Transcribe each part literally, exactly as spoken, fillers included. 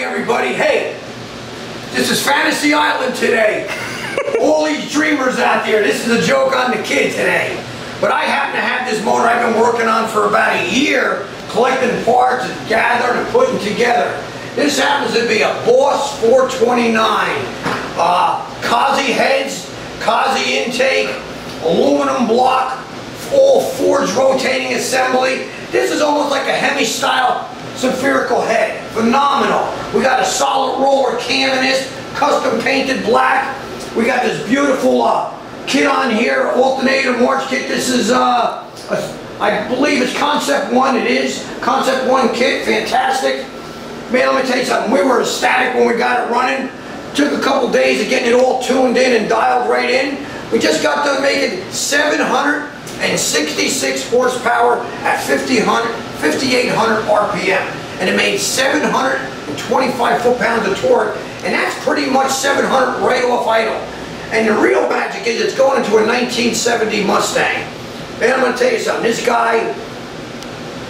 morning, everybody. Hey, this is Fantasy Island today. All these dreamers out there, this is a joke on the kid today. But I happen to have this motor I've been working on for about a year, collecting parts and gathering and putting together. This happens to be a Boss four twenty-nine. Uh, Kaze heads, Kaze intake, aluminum block, all forged rotating assembly. This is almost like a Hemi style spherical head. Phenomenal. We got a solid roller cam in this, custom painted black. We got this beautiful uh, kit on here, alternator march kit. This is, uh, a, I believe it's concept one. It is concept one kit. Fantastic. Man, let me tell you something. We were ecstatic when we got it running. Took a couple days of getting it all tuned in and dialed right in. We just got done making seven hundred sixty-six horsepower at fifty-eight hundred R P M, and it made seven hundred twenty-five foot-pounds of torque, and that's pretty much seven hundred right off idle. And the real magic is it's going into a nineteen seventy Mustang. And I'm going to tell you something, this guy,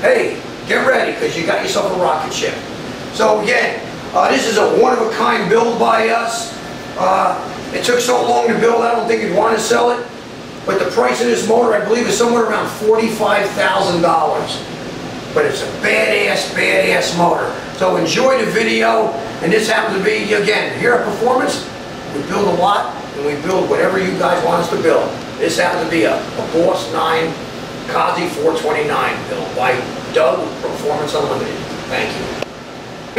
hey, get ready, because you got yourself a rocket ship. So again, uh, this is a one-of-a-kind build by us. Uh, it took so long to build, I don't think you'd want to sell it. But the price of this motor, I believe, is somewhere around forty-five thousand dollars. But it's a badass, badass motor. So enjoy the video. And this happens to be, again, here at Performance, we build a lot, and we build whatever you guys want us to build. This happens to be a, a Boss nine Kaze four twenty-nine built by Doug, Proformance Unlimited. Thank you.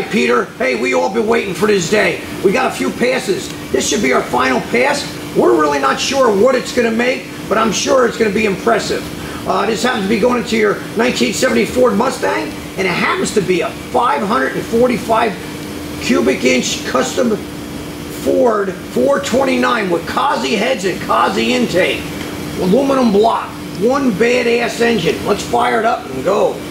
Hey Peter, hey, we all been waiting for this day. We got a few passes. This should be our final pass. We're really not sure what it's going to make, but I'm sure it's going to be impressive. Uh, this happens to be going into your nineteen seventy Ford Mustang, and it happens to be a five hundred forty-five cubic inch custom Ford four twenty-nine with Kaze heads and Kaze intake, aluminum block, one badass engine. Let's fire it up and go.